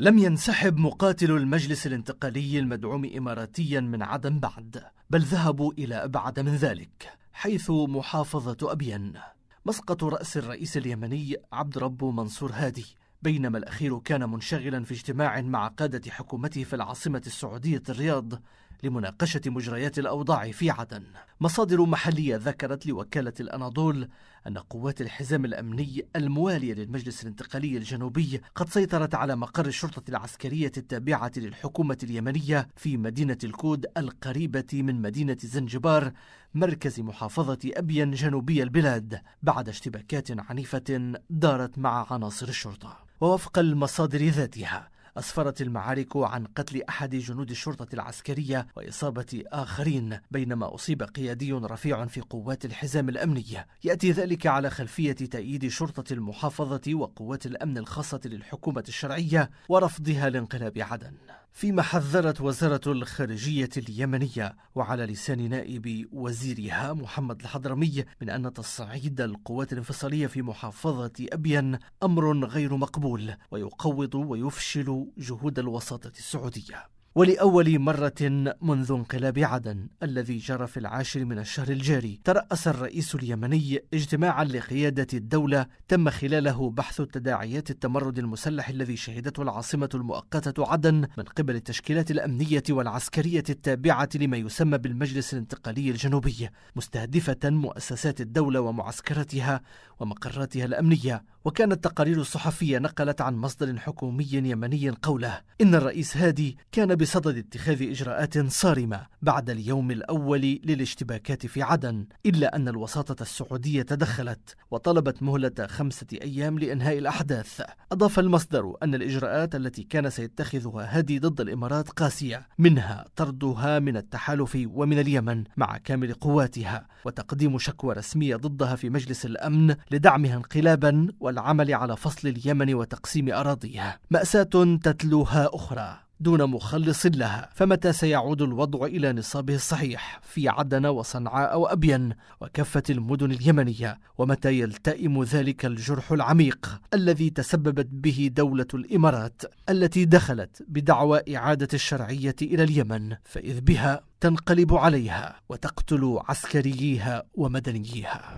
لم ينسحب مقاتل المجلس الانتقالي المدعوم إماراتيا من عدن بعد، بل ذهبوا إلى أبعد من ذلك، حيث محافظة أبين، مسقط رأس الرئيس اليمني عبد رب منصور هادي، بينما الأخير كان منشغلا في اجتماع مع قادة حكومته في العاصمة السعودية الرياض لمناقشة مجريات الأوضاع في عدن. مصادر محلية ذكرت لوكالة الأناضول أن قوات الحزام الأمني الموالية للمجلس الانتقالي الجنوبي قد سيطرت على مقر الشرطة العسكرية التابعة للحكومة اليمنية في مدينة الكود القريبة من مدينة زنجبار مركز محافظة أبين جنوبي البلاد، بعد اشتباكات عنيفة دارت مع عناصر الشرطة. ووفق المصادر ذاتها، أسفرت المعارك عن قتل أحد جنود الشرطة العسكرية وإصابة آخرين، بينما أصيب قيادي رفيع في قوات الحزام الأمني. يأتي ذلك على خلفية تأييد شرطة المحافظة وقوات الأمن الخاصة للحكومة الشرعية ورفضها لانقلاب عدن، فيما حذرت وزارة الخارجية اليمنية وعلى لسان نائب وزيرها محمد الحضرمي من أن تصعيد القوات الانفصالية في محافظة أبين أمر غير مقبول ويقوض ويفشل جهود الوساطة السعودية. ولأول مرة منذ انقلاب عدن الذي جرى في 10 من الشهر الجاري، ترأس الرئيس اليمني اجتماعا لقيادة الدولة تم خلاله بحث تداعيات التمرد المسلح الذي شهدته العاصمة المؤقتة عدن من قبل التشكيلات الأمنية والعسكرية التابعة لما يسمى بالمجلس الانتقالي الجنوبي، مستهدفة مؤسسات الدولة ومعسكراتها ومقراتها الأمنية. وكانت تقارير صحفية نقلت عن مصدر حكومي يمني قوله إن الرئيس هادي كان بصدد اتخاذ إجراءات صارمة بعد اليوم الأول للاشتباكات في عدن، إلا أن الوساطة السعودية تدخلت وطلبت مهلة 5 أيام لإنهاء الأحداث. أضاف المصدر أن الإجراءات التي كان سيتخذها هادي ضد الإمارات قاسية، منها طردها من التحالف ومن اليمن مع كامل قواتها، وتقديم شكوى رسمية ضدها في مجلس الأمن لدعمها انقلابا والعمل على فصل اليمن وتقسيم أراضيها. مأساة تتلوها أخرى دون مخلص لها، فمتى سيعود الوضع إلى نصابه الصحيح في عدن وصنعاء وأبين وكافة المدن اليمنية؟ ومتى يلتئم ذلك الجرح العميق الذي تسببت به دولة الإمارات التي دخلت بدعوى إعادة الشرعية إلى اليمن، فإذ بها تنقلب عليها وتقتل عسكرييها ومدنييها؟